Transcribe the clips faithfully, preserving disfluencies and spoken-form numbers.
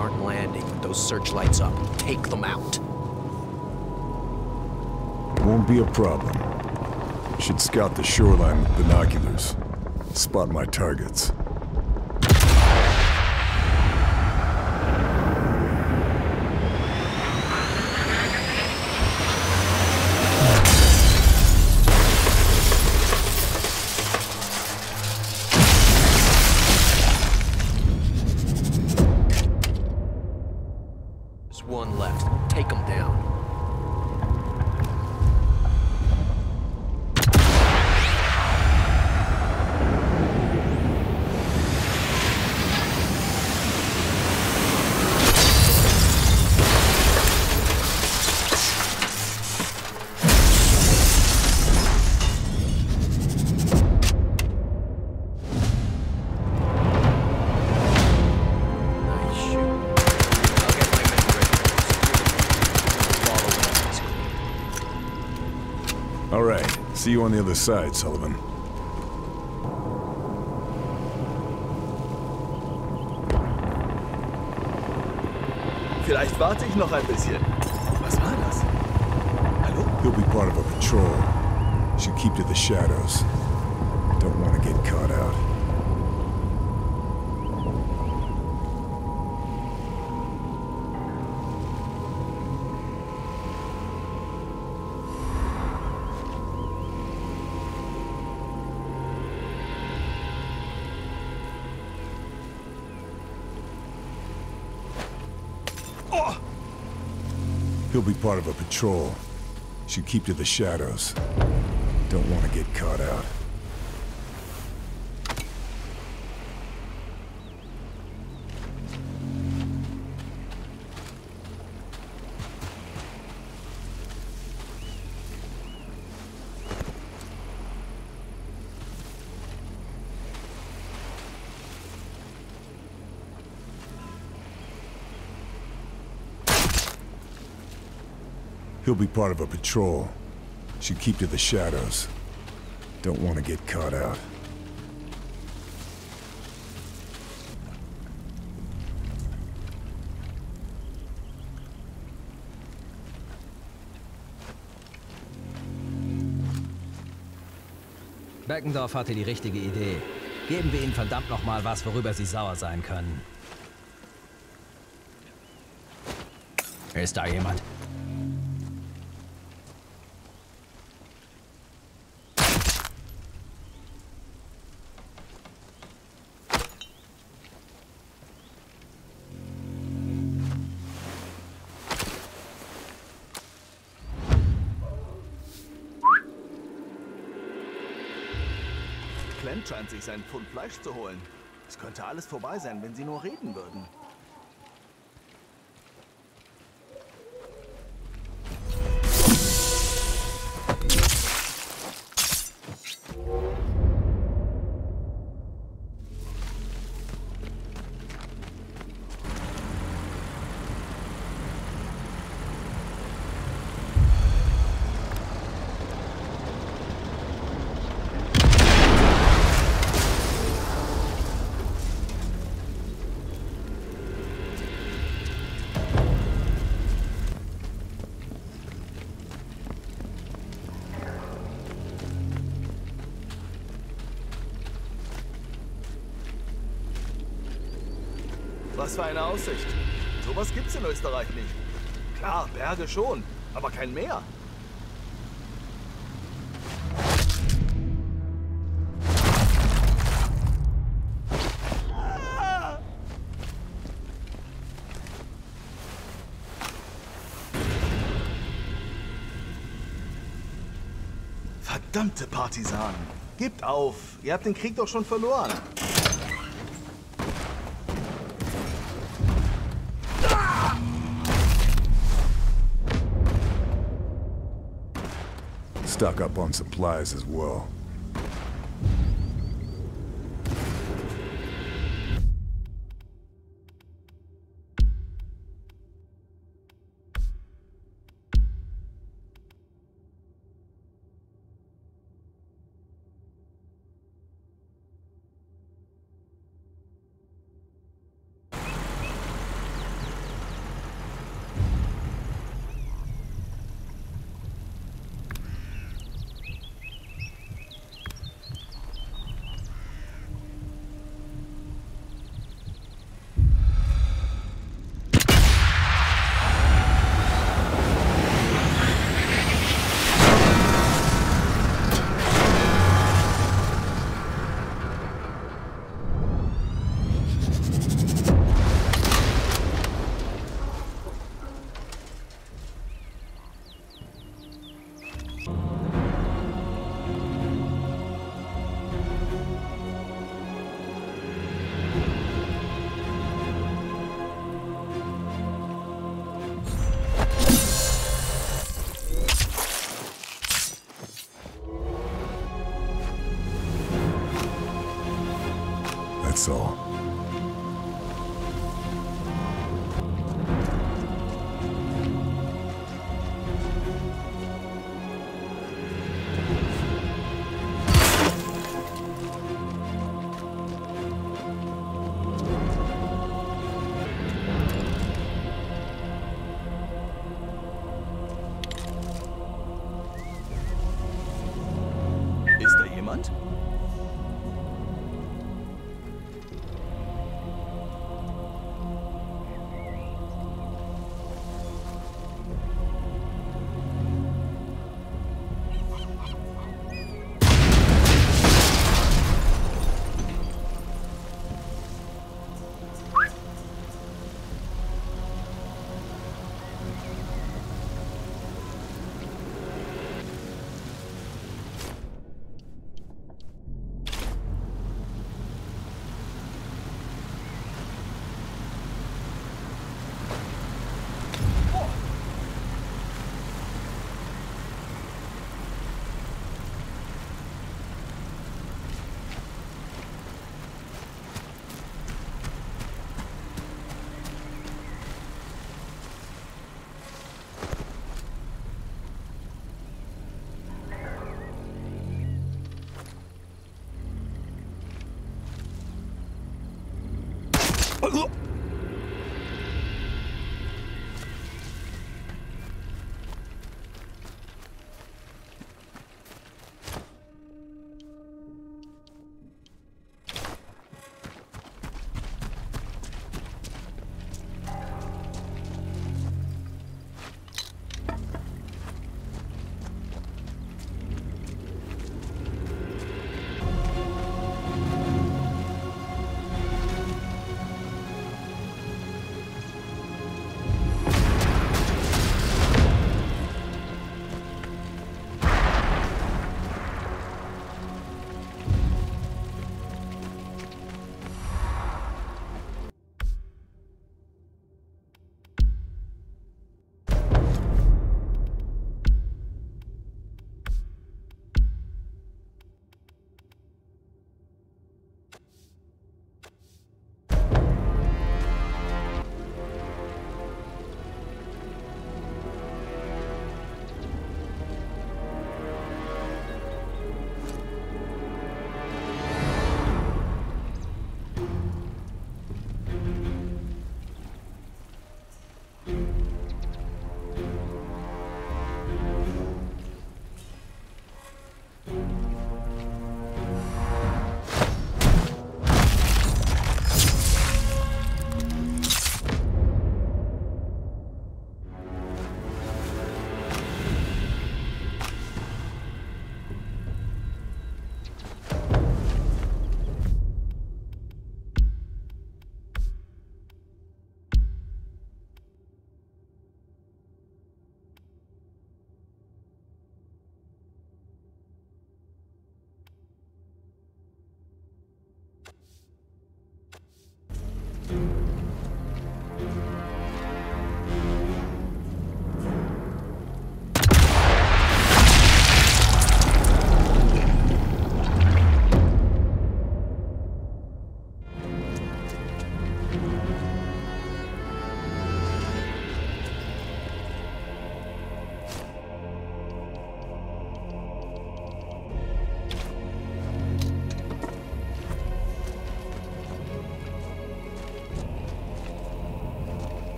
dark landing with those searchlights up. Take them out. Won't be a problem. Should scout the shoreline with binoculars. Spot my targets. One left. Take them down. All right. See you on the other side, Sullivan. Vielleicht warte ich noch ein bisschen. Was war das? Hallo? You'll be part of a patrol. Should keep to the shadows. Don't want to get caught out. He'll be part of a patrol. Should keep to the shadows. Don't want to get caught out. He'll be part of a patrol. Should keep to the shadows. Don't want to get caught out. Beckendorf hatte die richtige Idee. Geben wir ihnen verdammt nochmal was, worüber sie sauer sein können. Ist da jemand? Clem scheint sich seinen Pfund Fleisch zu holen. Es könnte alles vorbei sein, wenn sie nur reden würden. Was für eine Aussicht. Sowas gibt's in Österreich nicht. Klar, Berge schon, aber kein Meer. Verdammte Partisanen. Gebt auf. Ihr habt den Krieg doch schon verloren. Stock up on supplies as well. so.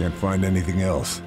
Can't find anything else.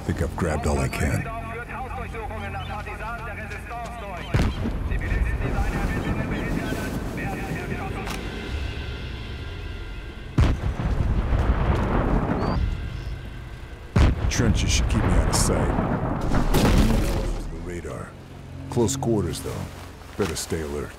I think I've grabbed all I can. Trenches should keep me out of sight. The radar. Close quarters, though. Better stay alert.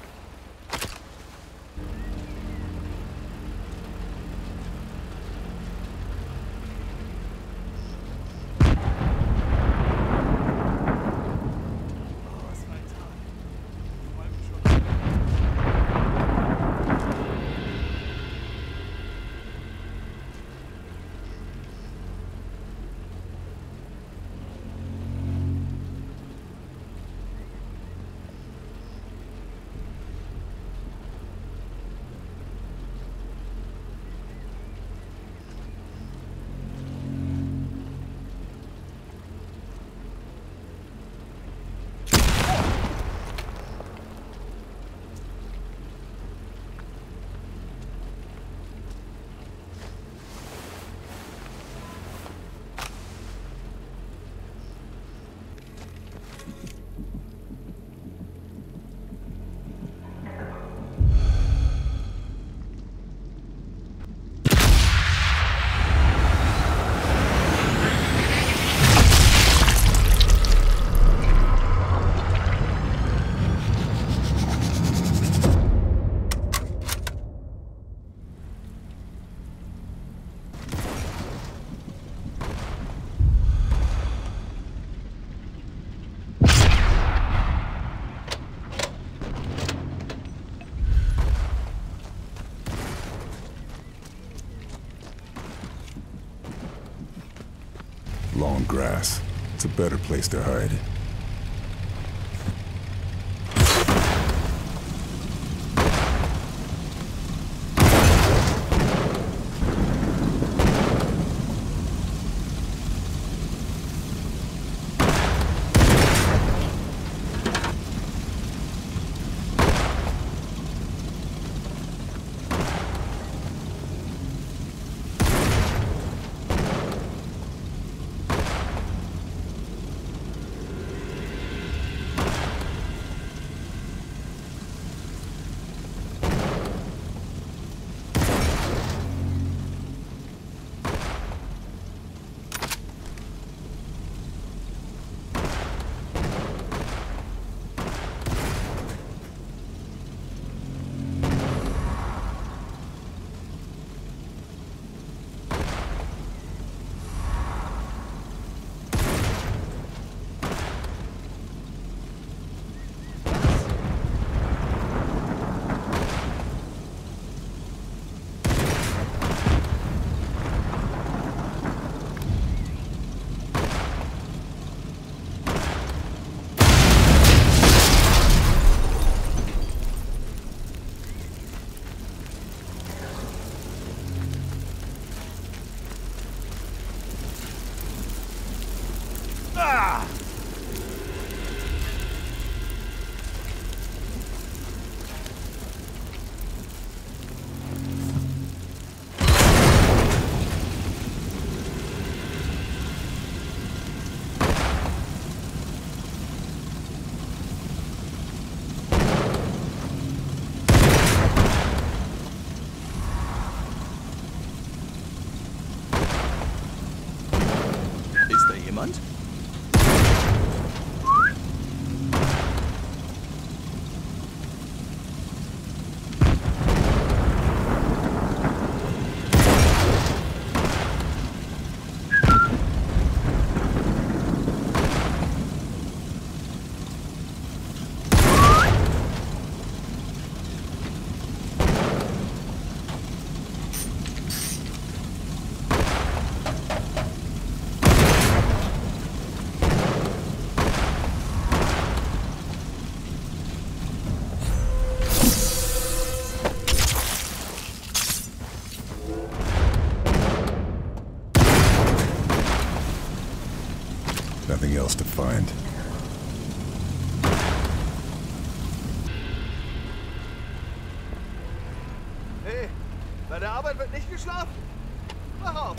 Long grass. It's a better place to hide. Nothing else to find. Hey, bei der Arbeit wird nicht geschlafen? Mach auf!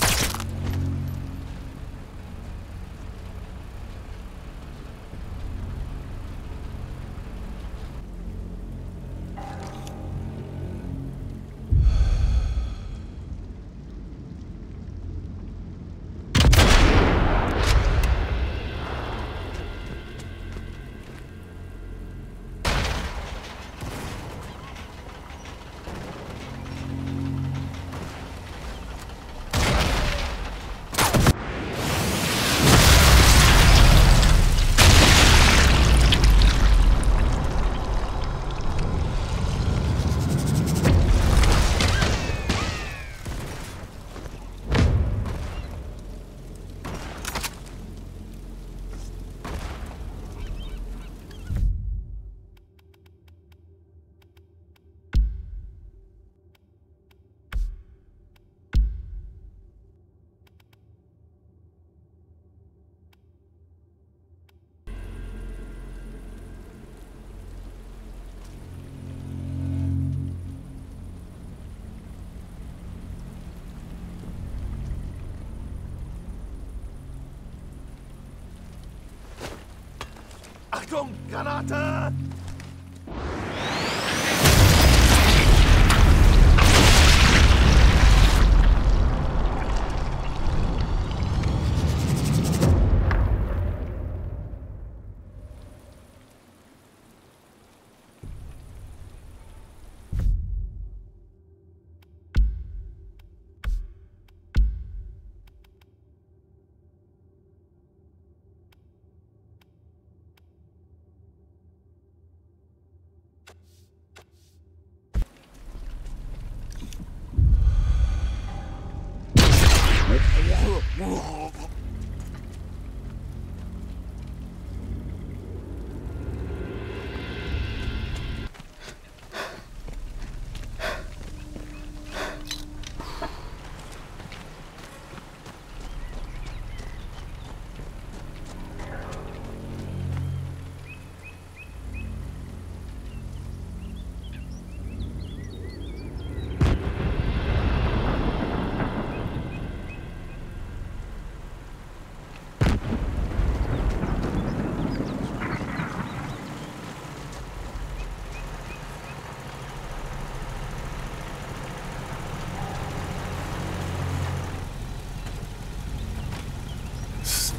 Achtung, Granate!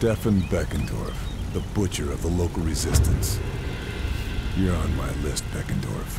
Stefan Beckendorf, the butcher of the local resistance. You're on my list, Beckendorf.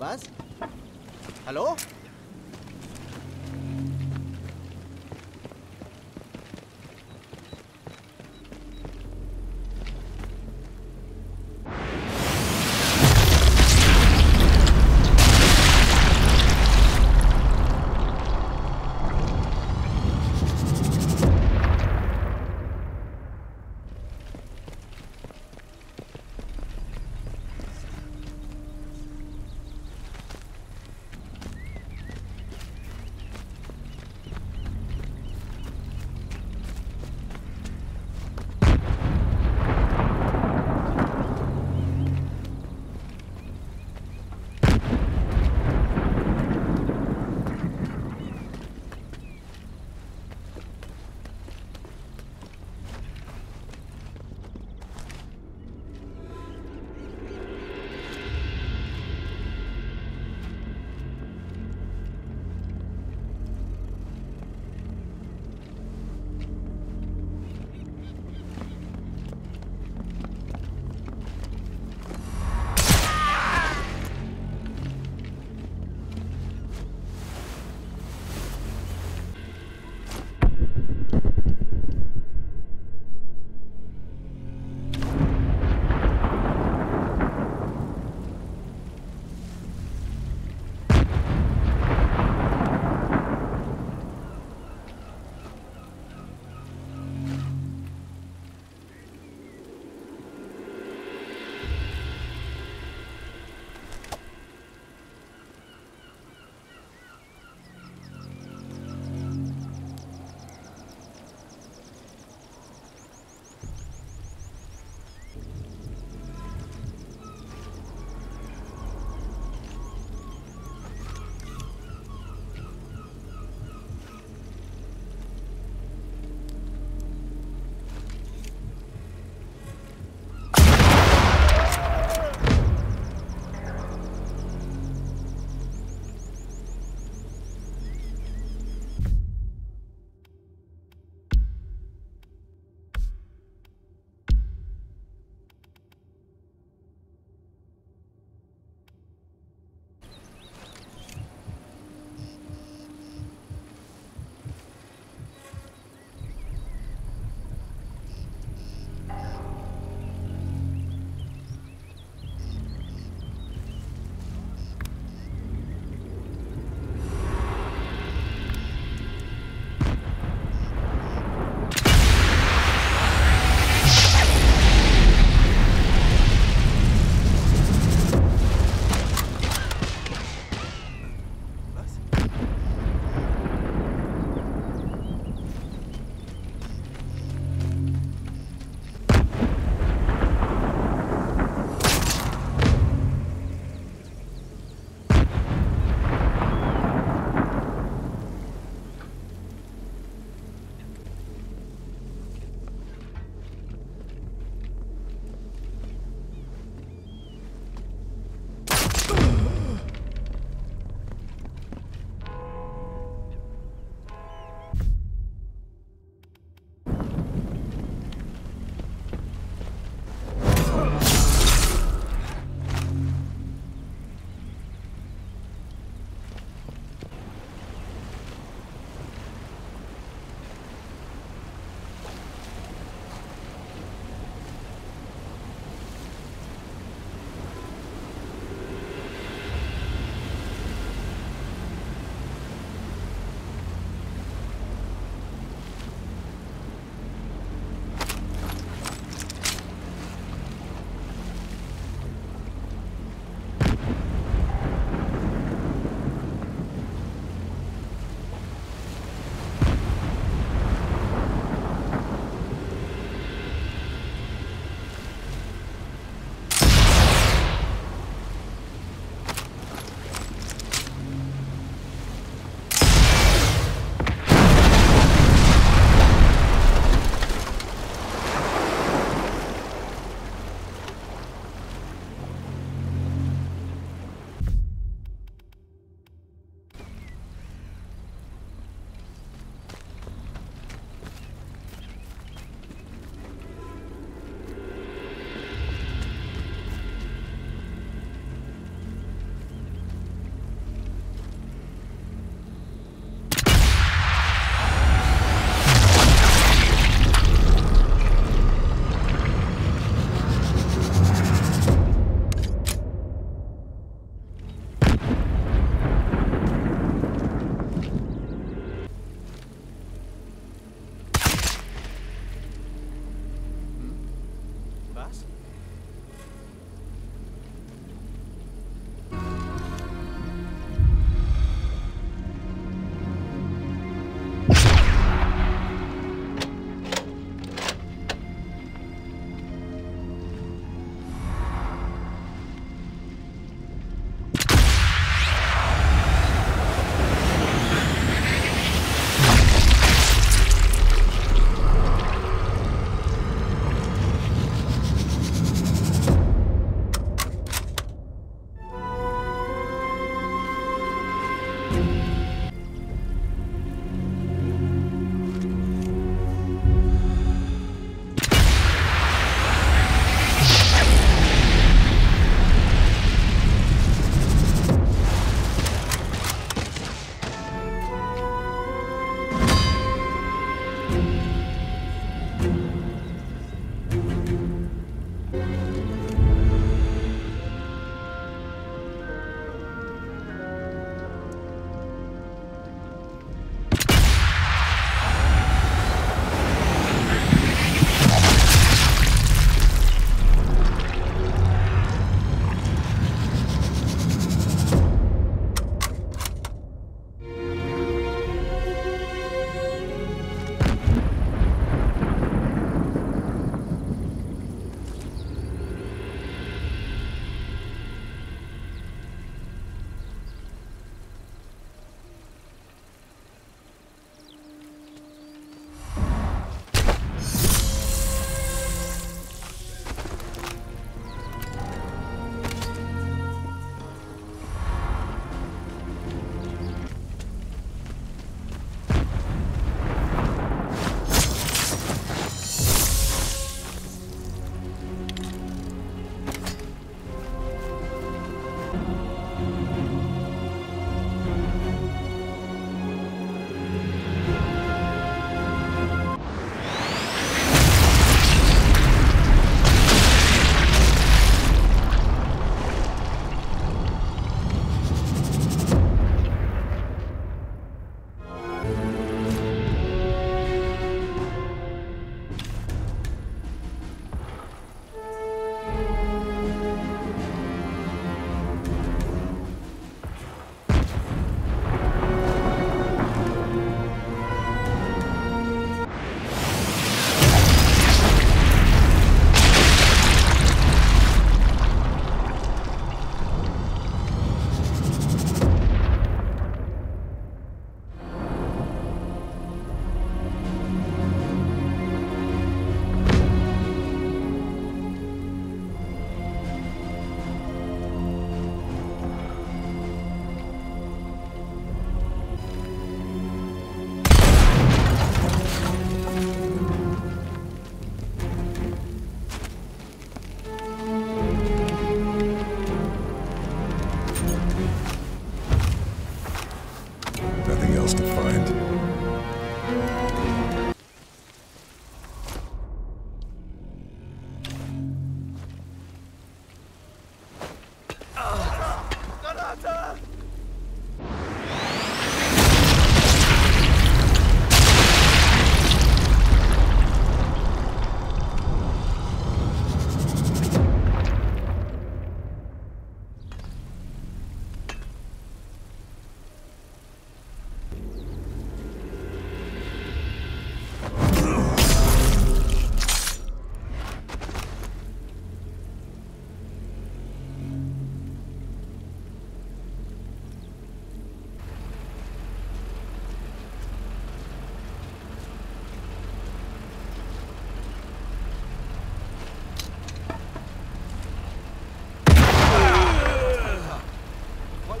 Was? Hallo?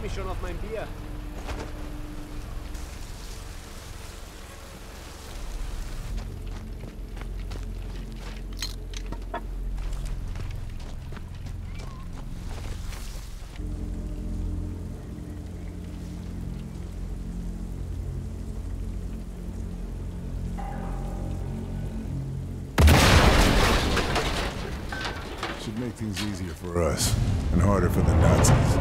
freue mich schon auf mein Bier. Make things easier for us and harder for the Nazis.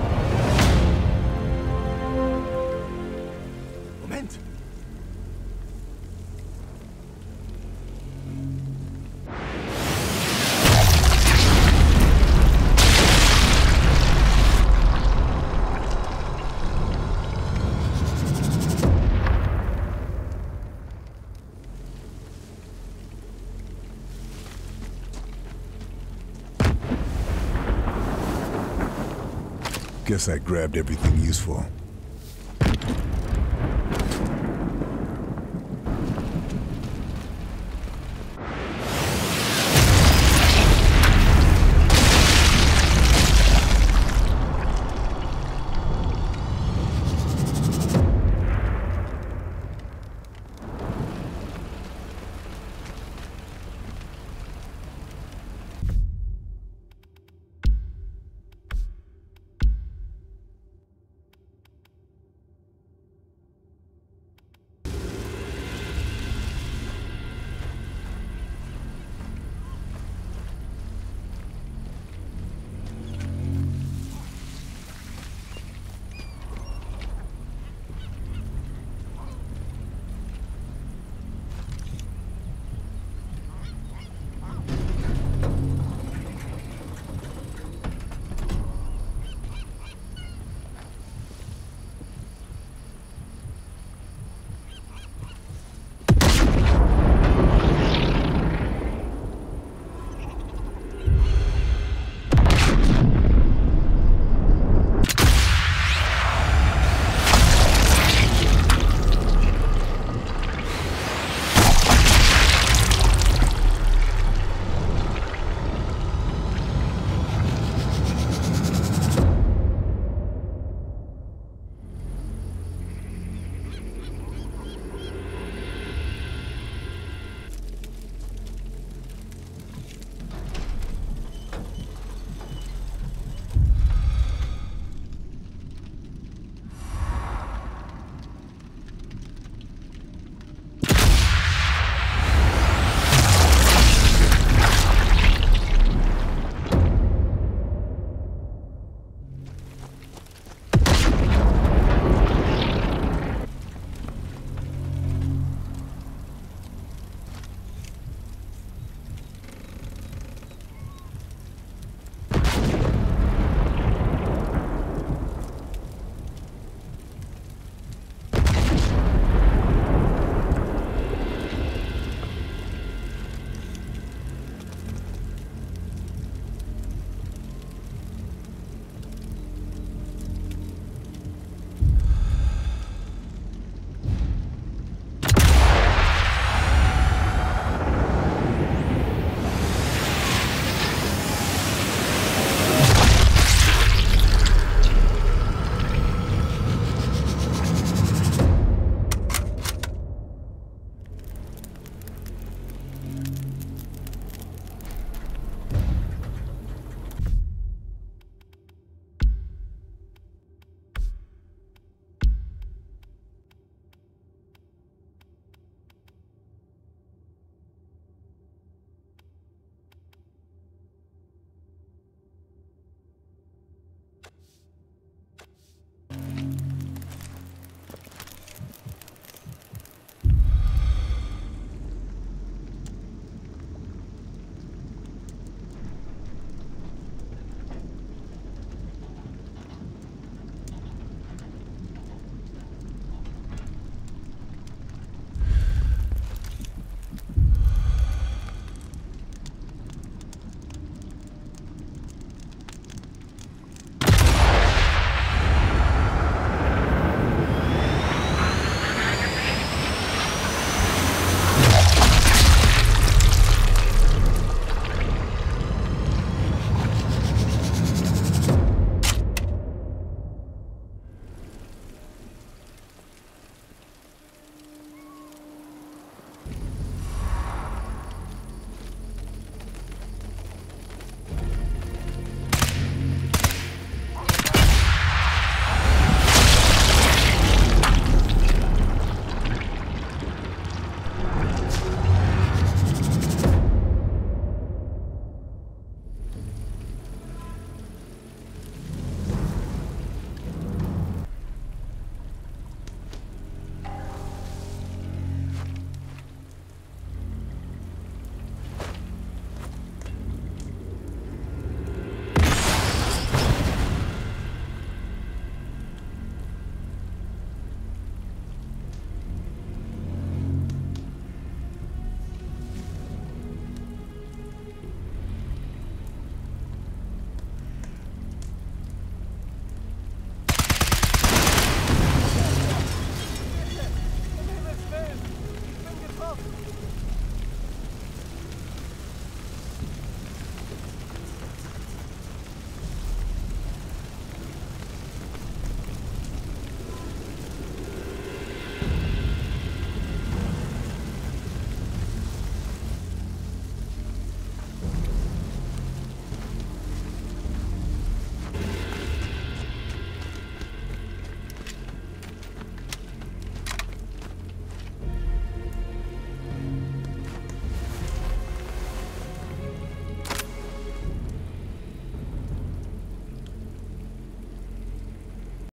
Moment! Guess I grabbed everything useful.